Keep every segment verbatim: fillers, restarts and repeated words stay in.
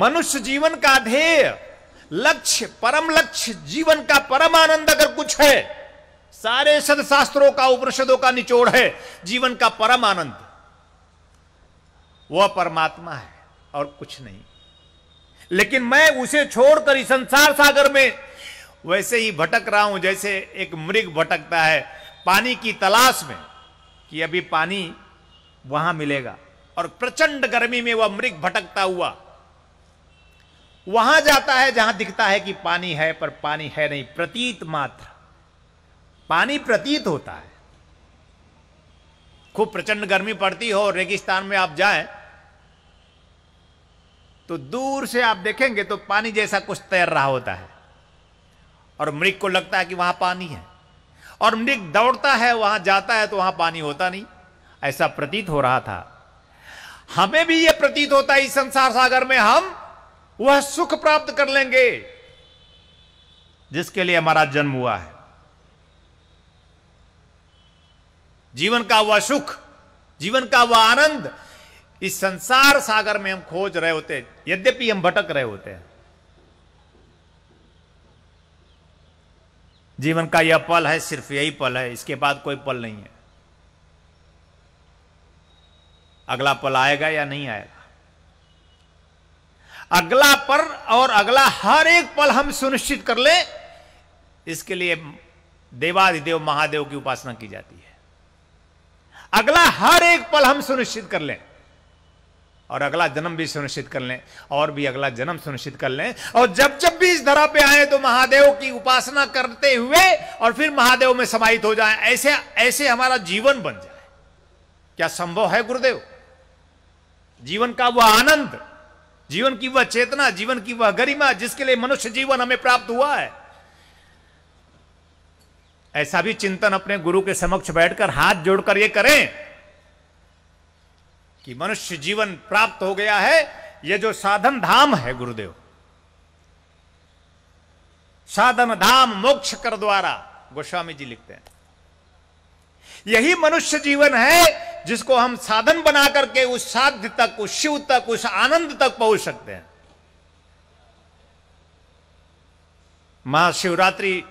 मनुष्य जीवन का ध्येय, लक्ष्य, परम लक्ष्य, जीवन का परम आनंद अगर कुछ है, सारे सदशास्त्रों का उपनिषदों का निचोड़ है, जीवन का परम आनंद वह परमात्मा है और कुछ नहीं। लेकिन मैं उसे छोड़कर इस संसार सागर में वैसे ही भटक रहा हूं जैसे एक मृग भटकता है पानी की तलाश में कि अभी पानी वहां मिलेगा, और प्रचंड गर्मी में वह मृग भटकता हुआ वहां जाता है जहां दिखता है कि पानी है, पर पानी है नहीं, प्रतीत मात्र, पानी प्रतीत होता है। खूब प्रचंड गर्मी पड़ती हो, रेगिस्तान में आप जाएं तो दूर से आप देखेंगे तो पानी जैसा कुछ तैर रहा होता है और मृग को लगता है कि वहां पानी है, और मृग दौड़ता है, वहां जाता है तो वहां पानी होता नहीं, ऐसा प्रतीत हो रहा था। हमें भी यह प्रतीत होता है इस संसार सागर में हम वह सुख प्राप्त कर लेंगे जिसके लिए हमारा जन्म हुआ है, जीवन का वह सुख, जीवन का वह आनंद इस संसार सागर में हम खोज रहे होते हैं, यद्यपि हम भटक रहे होते हैं। जीवन का यह पल है, सिर्फ यही पल है, इसके बाद कोई पल नहीं है। अगला पल आएगा या नहीं आएगा, अगला पर और अगला हर एक पल हम सुनिश्चित कर ले, इसके लिए देवाधिदेव महादेव की उपासना की जाती है। अगला हर एक पल हम सुनिश्चित कर लें और अगला जन्म भी सुनिश्चित कर लें और भी अगला जन्म सुनिश्चित कर लें, और जब जब भी इस धरा पे आए तो महादेव की उपासना करते हुए और फिर महादेव में समाहित हो जाए, ऐसे ऐसे हमारा जीवन बन जाए। क्या संभव है गुरुदेव? जीवन का वह आनंद, जीवन की वह चेतना, जीवन की वह गरिमा जिसके लिए मनुष्य जीवन हमें प्राप्त हुआ है, ऐसा भी चिंतन अपने गुरु के समक्ष बैठकर हाथ जोड़कर ये करें कि मनुष्य जीवन प्राप्त हो गया है। यह जो साधन धाम है गुरुदेव, साधन धाम मोक्ष कर द्वारा, गोस्वामी जी लिखते हैं, यही मनुष्य जीवन है जिसको हम साधन बना करके उस साध्य तक, उस शिव तक, उस आनंद तक पहुंच सकते हैं। महाशिवरात्रि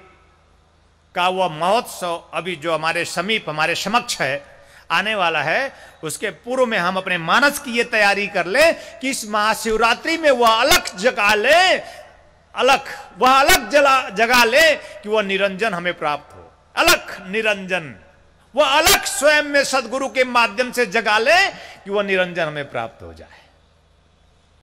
का वह महोत्सव अभी जो हमारे समीप, हमारे समक्ष है, आने वाला है, उसके पूर्व में हम अपने मानस की यह तैयारी कर लें कि इस महाशिवरात्रि में वह अलख जगा ले, अलख वह अलख जला जगा ले कि वह निरंजन हमें प्राप्त हो, अलख निरंजन, वह अलख स्वयं में सदगुरु के माध्यम से जगा ले कि वह निरंजन हमें प्राप्त हो जाए।